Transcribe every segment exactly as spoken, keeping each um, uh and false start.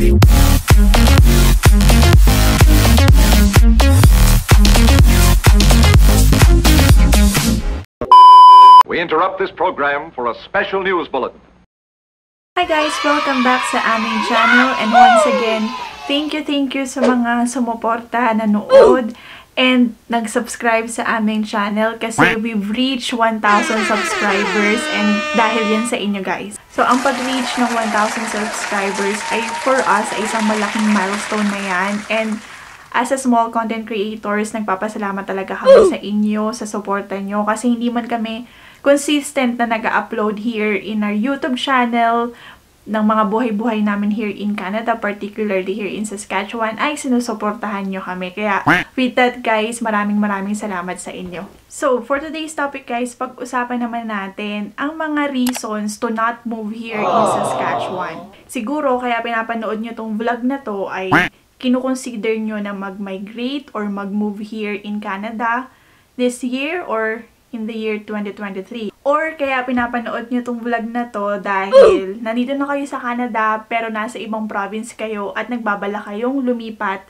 We interrupt this program for a special news bulletin. Hi guys! Welcome back sa aming channel, and once again, thank you, thank you sa mga sumuporta, nanood, and nag-subscribe sa aming channel kasi we've reached one thousand subscribers, and dahil yan sa inyo guys. So, ang pag-reach ng one thousand subscribers ay for us ay isang malaking milestone na yan, and as a small content creators, nagpapasalamat talaga kami sa inyo, sa suporta nyo. Kasi hindi man kami consistent na nag-upload here in our YouTube channel ng mga buhay-buhay namin here in Canada, particularly here in Saskatchewan, ay sinusuportahan nyo kami. Kaya with that guys, maraming maraming salamat sa inyo. So, for today's topic guys, pag-usapan naman natin ang mga reasons to not move here in Saskatchewan. Siguro, kaya pinapanood nyo tong vlog na to ay kinukonsider nyo na mag-migrate or mag-move here in Canada this year or in the year twenty twenty-three. Or kaya pinapanood nyo tong vlog na to dahil nandito na kayo sa Canada pero nasa ibang province kayo at nagbabala kayong lumipat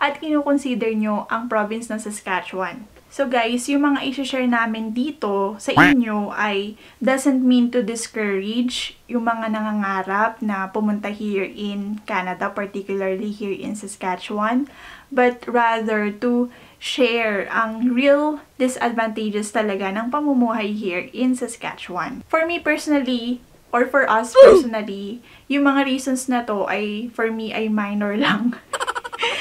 at kinukonsider nyo ang province ng Saskatchewan. So guys, yung mga i-share namin dito sa inyo ay doesn't mean to discourage yung mga nangangarap na pumunta here in Canada, particularly here in Saskatchewan, but rather to share ang real disadvantages talaga ng pamumuhay here in Saskatchewan. For me personally, or for us personally, yung mga reasons na to ay for me ay minor lang.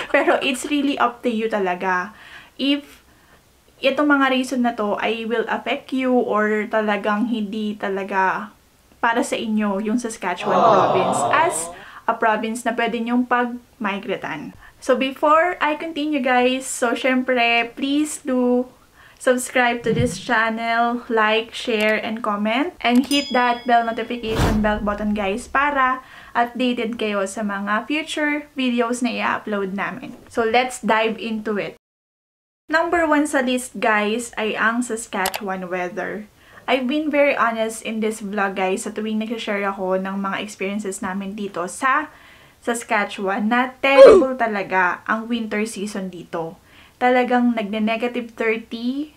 Pero it's really up to you talaga. If itong mga reason na to ay will affect you or talagang hindi talaga para sa inyo yung Saskatchewan province as a province na pwede nyong pag-migratan. So before I continue guys, so syempre please do subscribe to this channel, like, share, and comment. And hit that bell notification bell button guys para updated kayo sa mga future videos na i-upload namin. So let's dive into it. Number one sa list guys ay ang Saskatchewan weather. I've been very honest in this vlog guys sa tuwing nag-share ako ng mga experiences namin dito sa Saskatchewan na terrible talaga ang winter season dito. Talagang nagne-negative thirty,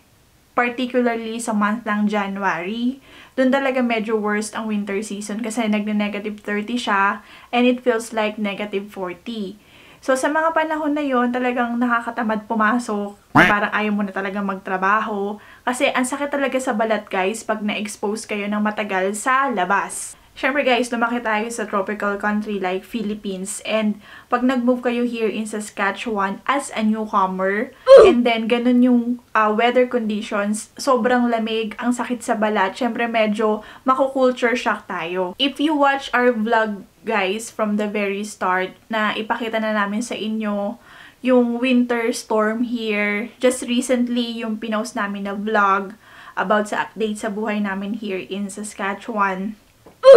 particularly sa month ng January. Doon talaga medyo worst ang winter season kasi nagne-negative thirty siya and it feels like negative forty. So, sa mga panahon na yon talagang nakakatamad pumasok. Parang ayaw mo na talaga magtrabaho. Kasi, ang sakit talaga sa balat, guys, pag na-expose kayo ng matagal sa labas. Siyempre, guys, lumaki tayo sa tropical country like Philippines. And, pag nag-move kayo here in Saskatchewan as a newcomer, and then, ganun yung uh, weather conditions, sobrang lamig, ang sakit sa balat. Siyempre, medyo makukulture shock tayo. If you watch our vlog, guys, from the very start na ipakita na namin sa inyo yung winter storm here. Just recently, yung pinost namin na vlog about sa update sa buhay namin here in Saskatchewan.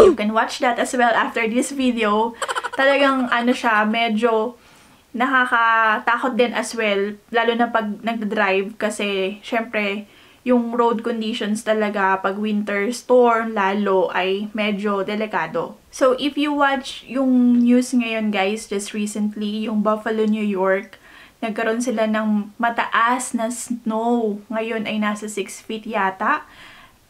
You can watch that as well after this video. Talagang ano siya, medyo nakakatakot din as well. Lalo na pag nag-drive kasi syempre yung road conditions talaga pag winter storm lalo ay medyo delikado. So, if you watch yung news ngayon guys, just recently, yung Buffalo, New York, nagkaroon sila ng mataas na snow. Ngayon ay nasa six feet yata.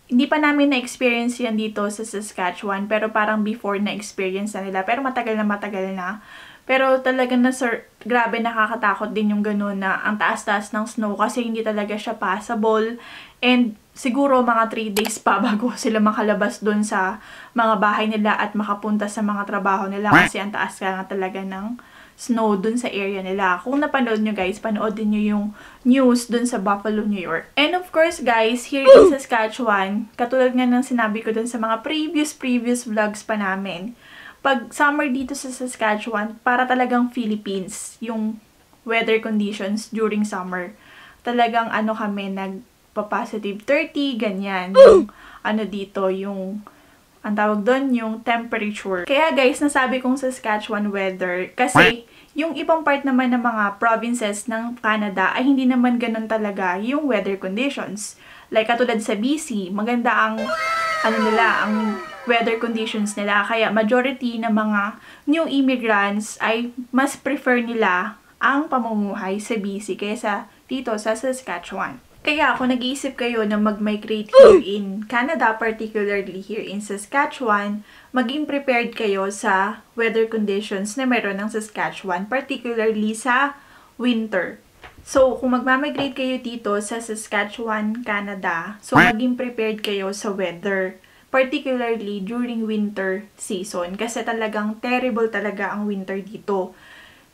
Hindi pa namin na-experience yan dito sa Saskatchewan, pero parang before na-experience na nila. Pero matagal na matagal na. Pero talaga na, sir, grabe nakakatakot din yung ganun na ang taas-taas ng snow kasi hindi talaga siya passable. And siguro mga three days pa bago sila makalabas dun sa mga bahay nila at makapunta sa mga trabaho nila kasi ang taas ka nga talaga ng snow dun sa area nila. Kung napanood nyo guys, panoodin nyo yung news dun sa Buffalo, New York. And of course guys, here in Saskatchewan, katulad nga ng sinabi ko dun sa mga previous previous vlogs pa namin, pag summer dito sa Saskatchewan, para talagang Philippines, yung weather conditions during summer. Talagang ano kami, nagpa-positive thirty, ganyan. Yung ano dito, yung, ang tawag doon, yung temperature. Kaya guys, nasabi kong Saskatchewan weather, kasi yung ibang part naman ng mga provinces ng Canada ay hindi naman ganun talaga yung weather conditions. Like katulad sa B C, maganda ang, ano nila, ang weather conditions nila. Kaya majority ng mga new immigrants ay mas prefer nila ang pamumuhay sa B C kaysa dito sa Saskatchewan. Kaya kung nag-iisip kayo na mag-migrate here in Canada, particularly here in Saskatchewan, maging prepared kayo sa weather conditions na meron ng Saskatchewan, particularly sa winter. So, kung magmamigrate kayo dito sa Saskatchewan, Canada, so maging prepared kayo sa weather, particularly during winter season, kasi talagang terrible talaga ang winter dito.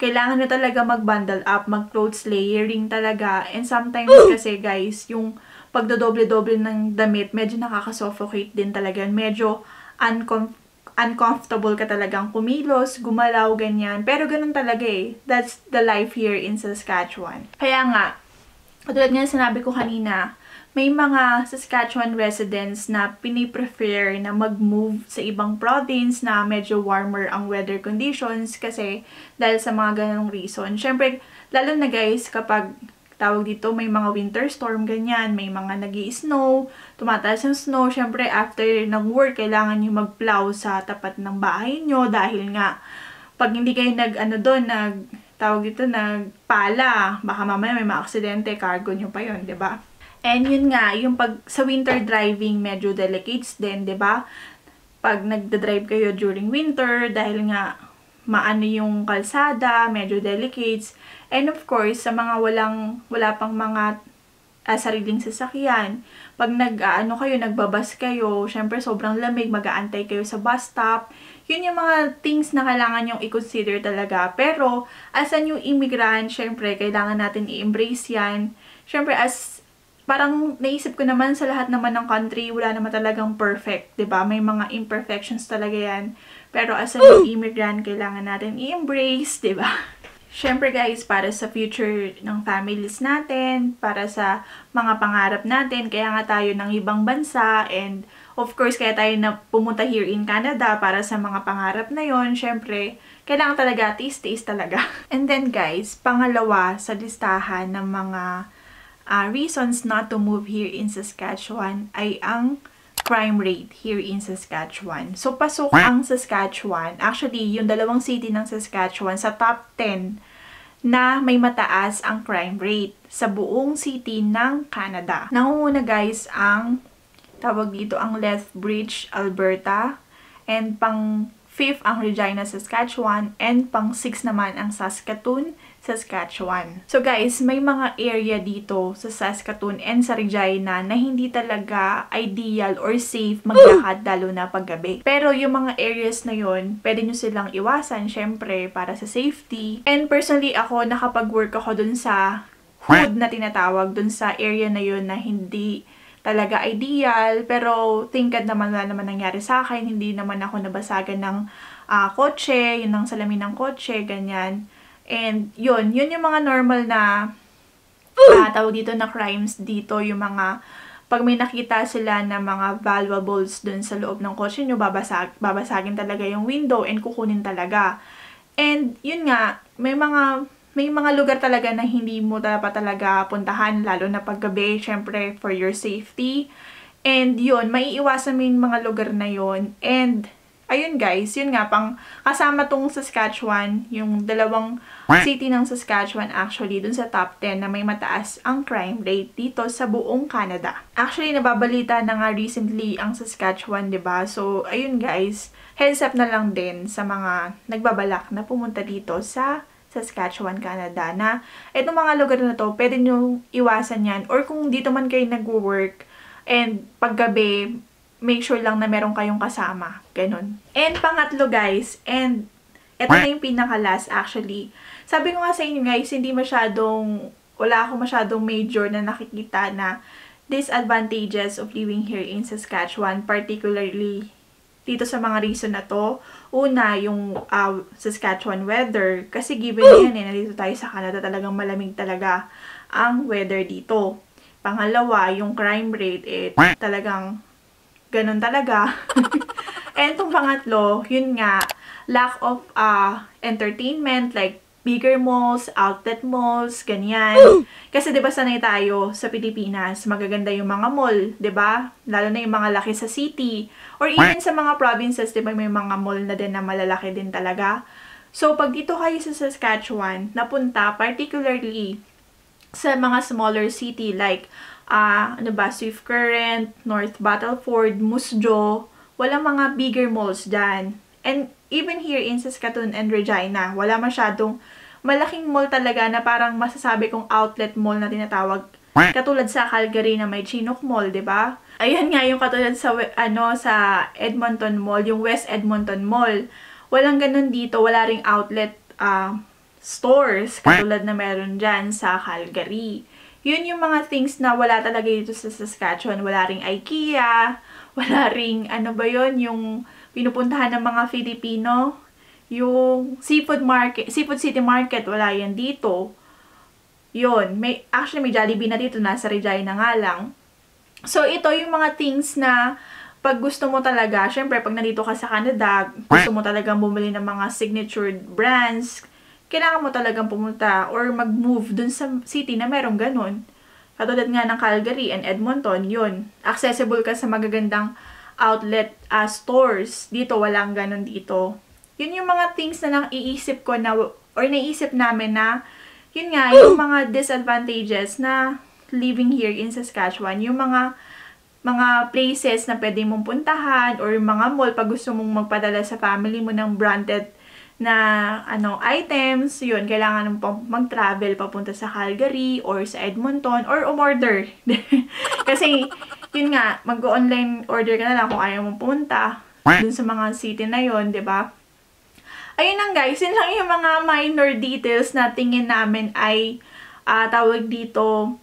Kailangan nyo talaga mag-bundle up, mag-clothes layering talaga. And sometimes kasi guys, yung pagdodoble-doble ng damit, medyo nakakasuffocate din talaga. Medyo uncom uncomfortable ka talagang kumilos, gumalaw, ganyan. Pero ganun talaga eh. That's the life here in Saskatchewan. Kaya nga, tulad nga sinabi ko kanina, may mga Saskatchewan residents na piniprefer na mag-move sa ibang province na medyo warmer ang weather conditions kasi dahil sa mga ganong reason. Siyempre, lalo na guys kapag tawag dito may mga winter storm, ganyan, may mga nag-i-snow, tumataas yung snow. Siyempre, after ng work, kailangan nyo mag-plow sa tapat ng bahay nyo dahil nga pag hindi kayo nag-ano doon, nag, tawag dito, nagpala, baka mamaya may mga aksidente, cargo nyo pa yun, diba? And yun nga, yung pag sa winter driving, medyo delicates din, diba? Pag nagda-drive kayo during winter, dahil nga maano yung kalsada, medyo delicates. And of course, sa mga walang, wala pang mga uh, sariling sasakyan, pag nag-ano uh, kayo, nagbabas kayo, syempre sobrang lamig, mag-aantay kayo sa bus stop. Yun yung mga things na kailangan yung i-consider talaga. Pero, as a new immigrant, syempre, kailangan natin i-embrace yan. Syempre, as parang naisip ko naman sa lahat naman ng country, wala naman talagang perfect, diba? May mga imperfections talaga yan. Pero as a new immigrant, kailangan natin i-embrace, diba? Siyempre guys, para sa future ng families natin, para sa mga pangarap natin, kaya nga tayo ng ibang bansa, and of course, kaya tayo na pumunta here in Canada para sa mga pangarap na yon. Siyempre, kailangan talaga, tiis-tiis talaga. And then guys, pangalawa sa listahan ng mga Uh, reasons not to move here in Saskatchewan ay ang crime rate here in Saskatchewan. So, pasok ang Saskatchewan. Actually, yung dalawang city ng Saskatchewan sa top ten na may mataas ang crime rate sa buong city ng Canada. Nangunguna guys ang, tawag dito, ang Lethbridge, Alberta, and pang fifth ang Regina, Saskatchewan, and pang six naman ang Saskatoon, Saskatchewan. So guys, may mga area dito sa Saskatoon and sa Regina na hindi talaga ideal or safe maglakad lalo na paggabi. Pero yung mga areas na yun, pwede nyo silang iwasan, syempre, para sa safety. And personally ako, nakapag-work ako dun sa hood na tinatawag, dun sa area na yun na hindi talaga ideal, pero tingkad naman wala naman nangyari sa akin, hindi naman ako nabasagan ng uh, kotse, yun ang salamin ng kotse, ganyan. And yun, yun yung mga normal na uh, tawag dito na crimes dito, yung mga pag may nakita sila na mga valuables dun sa loob ng kotse nyo, babasag, babasagin talaga yung window and kukunin talaga. And yun nga, may mga May mga lugar talaga na hindi mo dapat talaga puntahan, lalo na paggabi, syempre, for your safety. And yun, maiiwasan mo yung mga lugar na yun. And, ayun guys, yun nga, pang kasama tong Saskatchewan, yung dalawang city ng Saskatchewan actually, dun sa top ten na may mataas ang crime rate dito sa buong Canada. Actually, nababalita na nga recently ang Saskatchewan, diba? So, ayun guys, heads up na lang din sa mga nagbabalak na pumunta dito sa Saskatchewan, Canada, na itong mga lugar na to, pwede nyo iwasan yan. Or kung dito man kayo nag-work and paggabi, make sure lang na meron kayong kasama. Ganun. And pangatlo guys, and ito na yung pinakalas actually. Sabi ko nga sa inyo guys, hindi masyadong, wala ako masyadong major na nakikita na disadvantages of living here in Saskatchewan, particularly dito sa mga reason na to. Una, yung uh, Saskatchewan weather. Kasi given yan eh, nandito tayo sa Canada, talagang malamig talaga ang weather dito. Pangalawa, yung crime rate, eh, talagang ganun talaga. And itong pangatlo, yun nga, lack of uh, entertainment, like bigger malls, outlet malls, ganyan. Kasi 'di ba sanay tayo sa Pilipinas, magaganda yung mga mall, 'di ba? Lalo na yung mga laki sa city or even sa mga provinces, 'di ba may mga mall na din na malalaki din talaga. So pag dito kayo sa Saskatchewan, napunta particularly sa mga smaller city like uh, ano ba, Swift Current, North Battleford, Moose Jaw, walang mga bigger malls dyan. And even here in Saskatoon and Regina, wala masyadong malaking mall talaga na parang masasabi kong outlet mall na tinatawag. Katulad sa Calgary na may Chinook Mall, 'di ba? Ayan nga yung katulad sa ano sa Edmonton Mall, yung West Edmonton Mall. Walang ganun dito, wala ring outlet uh, stores katulad na meron dyan sa Calgary. Yun yung mga things na wala talaga dito sa Saskatchewan, wala ring IKEA, wala ring ano ba yun, yung pinupuntahan ng mga Filipino, yung seafood market, seafood city market, wala yan dito. Yun, may, actually may Jollibee na dito, nasa Regina nga lang. So ito yung mga things na pag gusto mo talaga, syempre pag nandito ka sa Canada, gusto mo talagang bumili ng mga signature brands, kailangan mo talagang pumunta or mag-move dun sa city na merong ganun. Katulad nga ng Calgary and Edmonton, yun. Accessible ka sa magagandang outlet uh, stores. Dito, walang ganun dito. Yun yung mga things na nang iisip ko na, or naisip namin na, yun nga, yung mga disadvantages na living here in Saskatchewan, yung mga mga places na pwede mong puntahan or mga mall pag gusto mong magpadala sa family mo ng branded na ano items, yun, kailangan mong mag-travel papunta sa Calgary or sa Edmonton or umorder. Kasi, yun nga, mag-online order ka na lang kung ayaw mong pumunta dun sa mga city na yun, di ba? Ayun lang guys, yun lang yung mga minor details na tingin namin ay uh, tawag dito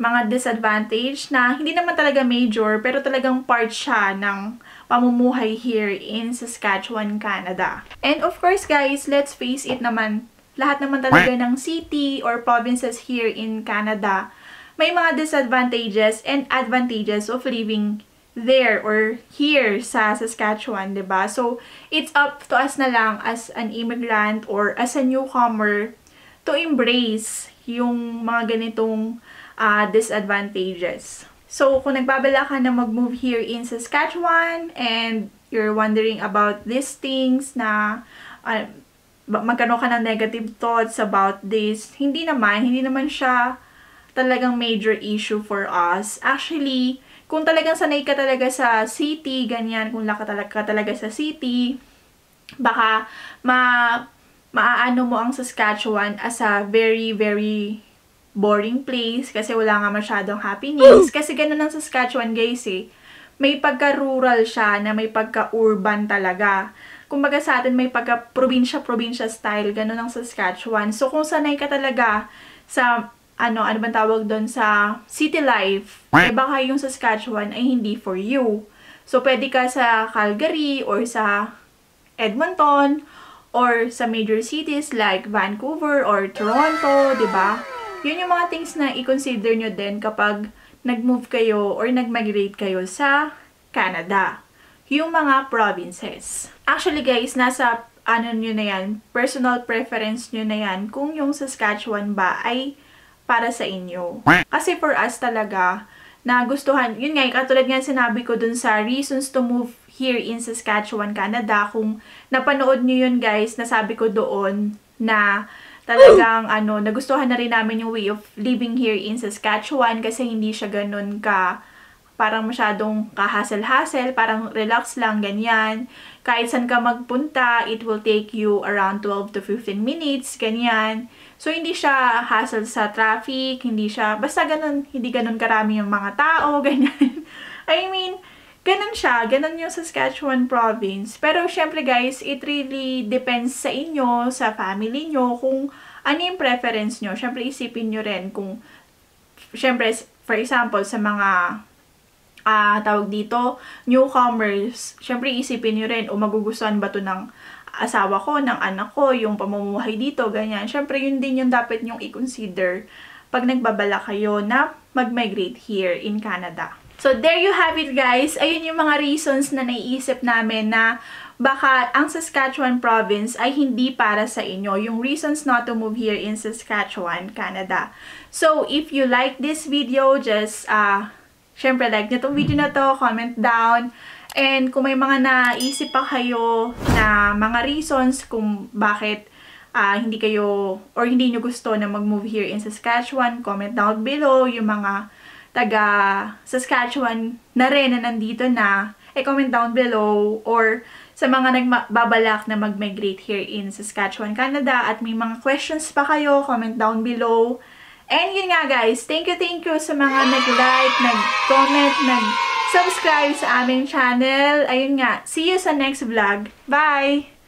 mga disadvantage na hindi naman talaga major pero talagang part siya ng pamumuhay here in Saskatchewan, Canada. And of course guys, let's face it naman, lahat naman talaga ng city or provinces here in Canada, may mga disadvantages and advantages of living there or here sa Saskatchewan, diba? So it's up to us na lang as an immigrant or as a newcomer to embrace yung mga ganitong Uh, disadvantages. So, kung nagbabala ka na mag-move here in Saskatchewan and you're wondering about these things na uh, magkaroon ka ng negative thoughts about this, hindi naman, hindi naman siya talagang major issue for us. Actually, kung talagang sanay ka talaga sa city, ganyan, kung laka talaga ka talaga sa city, baka ma maaano mo ang Saskatchewan as a very, very boring place kasi wala nga masyadong happenings. Kasi ganun ang Saskatchewan guys eh. May pagka-rural siya na may pagka-urban talaga. Kumbaga sa atin may pagka-probinsya-probinsya style. Ganun ang Saskatchewan. So kung sanay ka talaga sa ano, ano bang tawag doon sa city life, eh baka yung Saskatchewan ay hindi for you. So pwede ka sa Calgary or sa Edmonton or sa major cities like Vancouver or Toronto, di ba? Yun yung mga things na i-consider nyo din kapag nag-move kayo or nag-migrate kayo sa Canada. Yung mga provinces. Actually guys, nasa ano nyo na yan, personal preference nyo na yan kung yung Saskatchewan ba ay para sa inyo. Kasi for us talaga, nagustuhan, yun nga, katulad nga sinabi ko dun sa reasons to move here in Saskatchewan, Canada, kung napanood nyo yun guys, nasabi ko doon na talagang ano, nagustuhan na rin namin yung way of living here in Saskatchewan kasi hindi siya ganun ka, parang masyadong kahasel-hasel, parang relax lang, ganyan. Kahit saan ka magpunta, it will take you around twelve to fifteen minutes, ganyan. So, hindi siya hassle sa traffic, hindi siya, basta ganun, hindi ganun karami yung mga tao, ganyan. I mean, ganun siya, ganun yung Saskatchewan province. Pero syempre guys, it really depends sa inyo, sa family nyo, kung ano yung preference nyo. Syempre isipin nyo rin kung, syempre for example, sa mga, uh, tawag dito, newcomers, syempre isipin nyo rin, o magugustuhan ba to ng asawa ko, ng anak ko, yung pamumuhay dito, ganyan. Syempre yun din yung dapat nyong i-consider pag nagbabala kayo na mag-migrate here in Canada. So, there you have it guys. Ayun yung mga reasons na naiisip namin na baka ang Saskatchewan province ay hindi para sa inyo. Yung reasons not to move here in Saskatchewan, Canada. So, if you like this video, just, uh, syempre, like nyo tong video na to, comment down. And kung may mga naisip pa kayo na mga reasons kung bakit uh, hindi kayo or hindi nyo gusto na mag-move here in Saskatchewan, comment down below. Yung mga taga Saskatchewan na rin na nandito na, eh, comment down below. Or sa mga nagbabalak na mag-migrate here in Saskatchewan, Canada, at may mga questions pa kayo, comment down below. And yun nga guys, thank you, thank you sa mga nag-like, nag-comment, nag-subscribe sa aming channel. Ayun nga, see you sa next vlog. Bye!